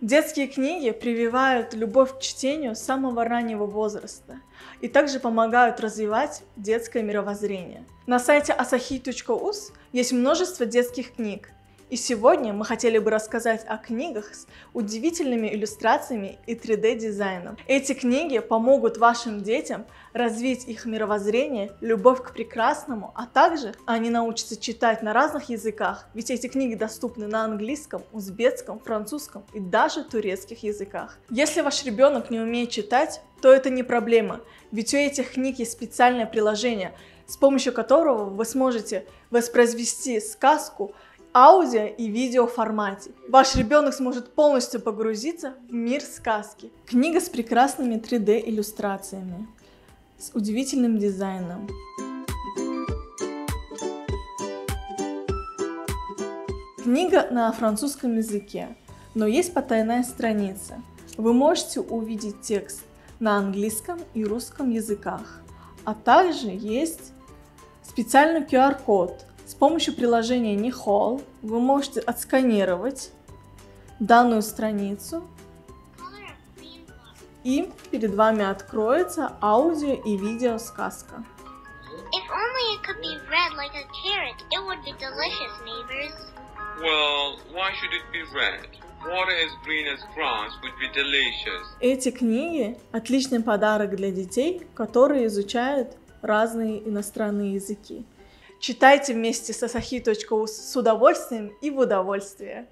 Детские книги прививают любовь к чтению с самого раннего возраста и также помогают развивать детское мировоззрение. На сайте Asaxiy.uz есть множество детских книг, и сегодня мы хотели бы рассказать о книгах с удивительными иллюстрациями и 3D-дизайном. Эти книги помогут вашим детям развить их мировоззрение, любовь к прекрасному, а также они научатся читать на разных языках, ведь эти книги доступны на английском, узбекском, французском и даже турецких языках. Если ваш ребенок не умеет читать, то это не проблема, ведь у этих книг есть специальное приложение, с помощью которого вы сможете воспроизвести сказку аудио и видео формате. Ваш ребенок сможет полностью погрузиться в мир сказки. Книга с прекрасными 3D иллюстрациями, с удивительным дизайном. Книга на французском языке, но есть потайная страница. Вы можете увидеть текст на английском и русском языках, а также есть специальный QR-код. С помощью приложения Nihol вы можете отсканировать данную страницу, и перед вами откроется аудио и видео сказка. Эти книги – отличный подарок для детей, которые изучают разные иностранные языки. Читайте вместе с Asaxiy.uz с удовольствием и в удовольствие!